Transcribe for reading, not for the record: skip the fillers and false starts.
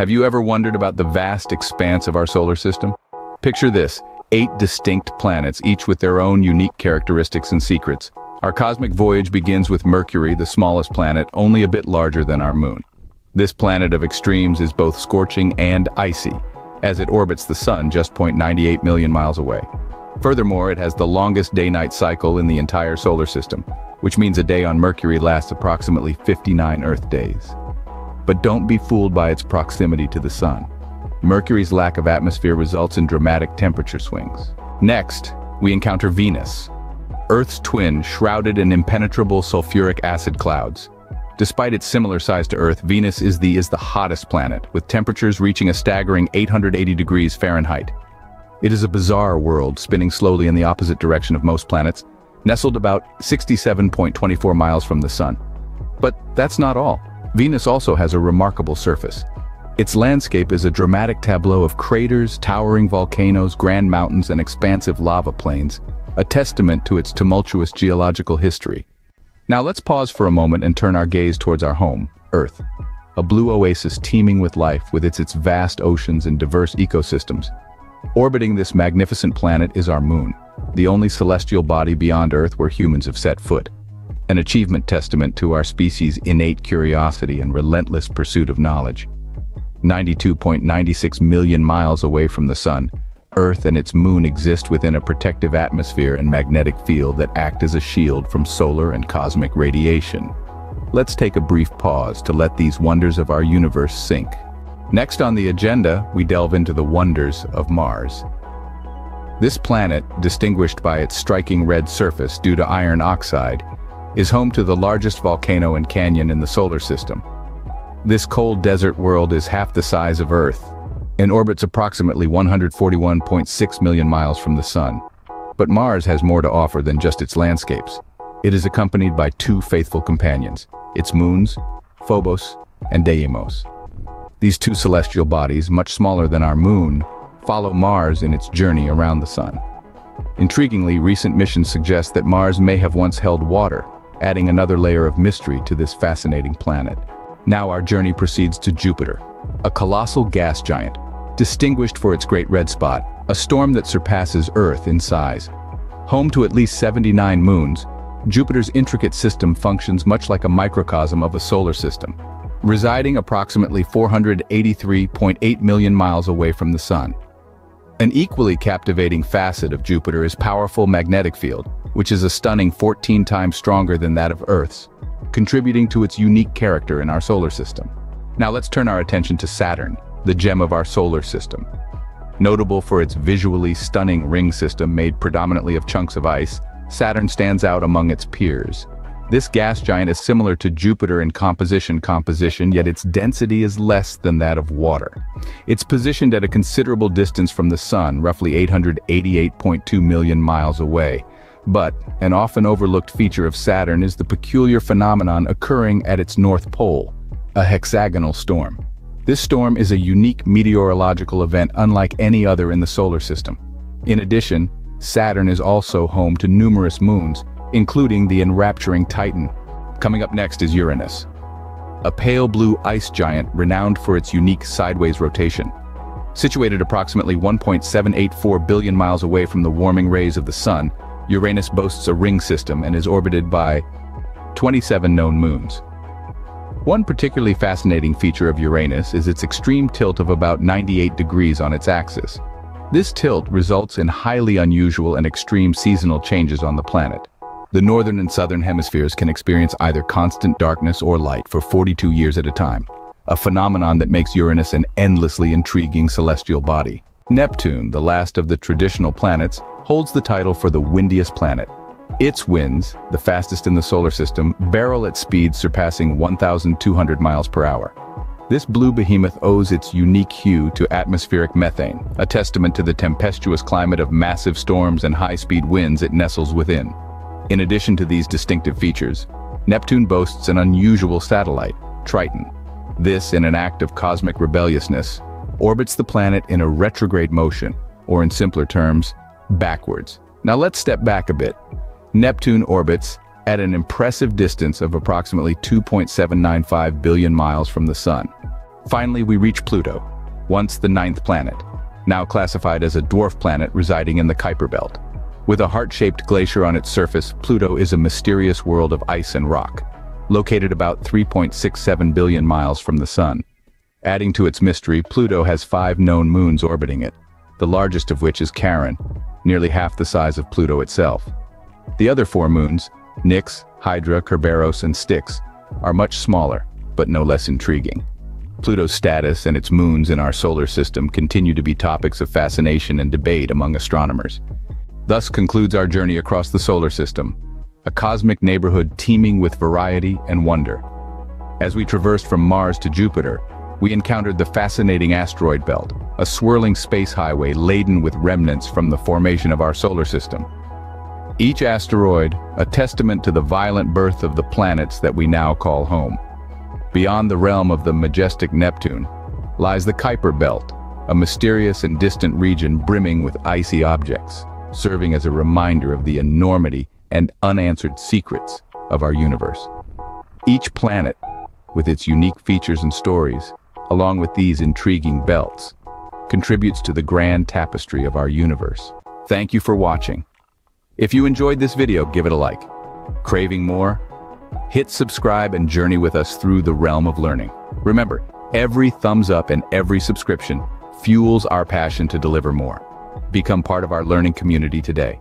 Have you ever wondered about the vast expanse of our solar system? Picture this, 8 distinct planets, each with their own unique characteristics and secrets. Our cosmic voyage begins with Mercury, the smallest planet, only a bit larger than our moon. This planet of extremes is both scorching and icy, as it orbits the sun just 0.98 million miles away. Furthermore, it has the longest day-night cycle in the entire solar system, which means a day on Mercury lasts approximately 59 Earth days. But don't be fooled by its proximity to the sun. Mercury's lack of atmosphere results in dramatic temperature swings. Next, we encounter Venus, Earth's twin, shrouded in impenetrable sulfuric acid clouds. Despite its similar size to Earth, Venus is the hottest planet, with temperatures reaching a staggering 880 degrees Fahrenheit. It is a bizarre world, spinning slowly in the opposite direction of most planets, nestled about 67.24 miles from the sun. But that's not all. Venus also has a remarkable surface. Its landscape is a dramatic tableau of craters, towering volcanoes, grand mountains, and expansive lava plains, a testament to its tumultuous geological history. Now let's pause for a moment and turn our gaze towards our home, Earth, a blue oasis teeming with life with its vast oceans and diverse ecosystems. Orbiting this magnificent planet is our moon, the only celestial body beyond Earth where humans have set foot, an achievement testament to our species' innate curiosity and relentless pursuit of knowledge. 92.96 million miles away from the sun, Earth and its moon exist within a protective atmosphere and magnetic field that act as a shield from solar and cosmic radiation. Let's take a brief pause to let these wonders of our universe sink. Next on the agenda, we delve into the wonders of Mars. This planet, distinguished by its striking red surface due to iron oxide, is home to the largest volcano and canyon in the solar system. This cold desert world is half the size of Earth and orbits approximately 141.6 million miles from the sun. But Mars has more to offer than just its landscapes. It is accompanied by 2 faithful companions, its moons, Phobos and Deimos. These 2 celestial bodies, much smaller than our moon, follow Mars in its journey around the sun. Intriguingly, recent missions suggest that Mars may have once held water, adding another layer of mystery to this fascinating planet. Now our journey proceeds to Jupiter, a colossal gas giant, distinguished for its great red spot, a storm that surpasses Earth in size. Home to at least 79 moons, Jupiter's intricate system functions much like a microcosm of a solar system, residing approximately 483.8 million miles away from the sun. An equally captivating facet of Jupiter is its powerful magnetic field, which is a stunning 14 times stronger than that of Earth's, contributing to its unique character in our solar system. Now let's turn our attention to Saturn, the gem of our solar system. Notable for its visually stunning ring system made predominantly of chunks of ice, Saturn stands out among its peers. This gas giant is similar to Jupiter in composition, yet its density is less than that of water. It's positioned at a considerable distance from the sun, roughly 888.2 million miles away. But an often overlooked feature of Saturn is the peculiar phenomenon occurring at its north pole, a hexagonal storm. This storm is a unique meteorological event unlike any other in the solar system. In addition, Saturn is also home to numerous moons, including the enrapturing Titan. Coming up next is Uranus, a pale blue ice giant renowned for its unique sideways rotation. Situated approximately 1.784 billion miles away from the warming rays of the sun, Uranus boasts a ring system and is orbited by 27 known moons. One particularly fascinating feature of Uranus is its extreme tilt of about 98 degrees on its axis. This tilt results in highly unusual and extreme seasonal changes on the planet. The northern and southern hemispheres can experience either constant darkness or light for 42 years at a time, a phenomenon that makes Uranus an endlessly intriguing celestial body. Neptune, the last of the traditional planets, holds the title for the windiest planet. Its winds, the fastest in the solar system, barrel at speeds surpassing 1,200 miles per hour. This blue behemoth owes its unique hue to atmospheric methane, a testament to the tempestuous climate of massive storms and high-speed winds it nestles within. In addition to these distinctive features, Neptune boasts an unusual satellite, Triton. This, in an act of cosmic rebelliousness, orbits the planet in a retrograde motion, or in simpler terms, backwards. Now let's step back a bit. Neptune orbits at an impressive distance of approximately 2.795 billion miles from the sun. Finally, we reach Pluto, once the ninth planet, now classified as a dwarf planet residing in the Kuiper Belt. With a heart-shaped glacier on its surface, Pluto is a mysterious world of ice and rock, located about 3.67 billion miles from the Sun. Adding to its mystery, Pluto has 5 known moons orbiting it, the largest of which is Charon, nearly half the size of Pluto itself. The other 4 moons, Nix, Hydra, Kerberos, and Styx, are much smaller, but no less intriguing. Pluto's status and its moons in our solar system continue to be topics of fascination and debate among astronomers. Thus concludes our journey across the solar system, a cosmic neighborhood teeming with variety and wonder. As we traversed from Mars to Jupiter, we encountered the fascinating asteroid belt, a swirling space highway laden with remnants from the formation of our solar system. Each asteroid, a testament to the violent birth of the planets that we now call home. Beyond the realm of the majestic Neptune lies the Kuiper Belt, a mysterious and distant region brimming with icy objects, serving as a reminder of the enormity and unanswered secrets of our universe. Each planet, with its unique features and stories, along with these intriguing belts, contributes to the grand tapestry of our universe. Thank you for watching. If you enjoyed this video, give it a like. Craving more? Hit subscribe and journey with us through the realm of learning. Remember, every thumbs up and every subscription fuels our passion to deliver more. Become part of our learning community today.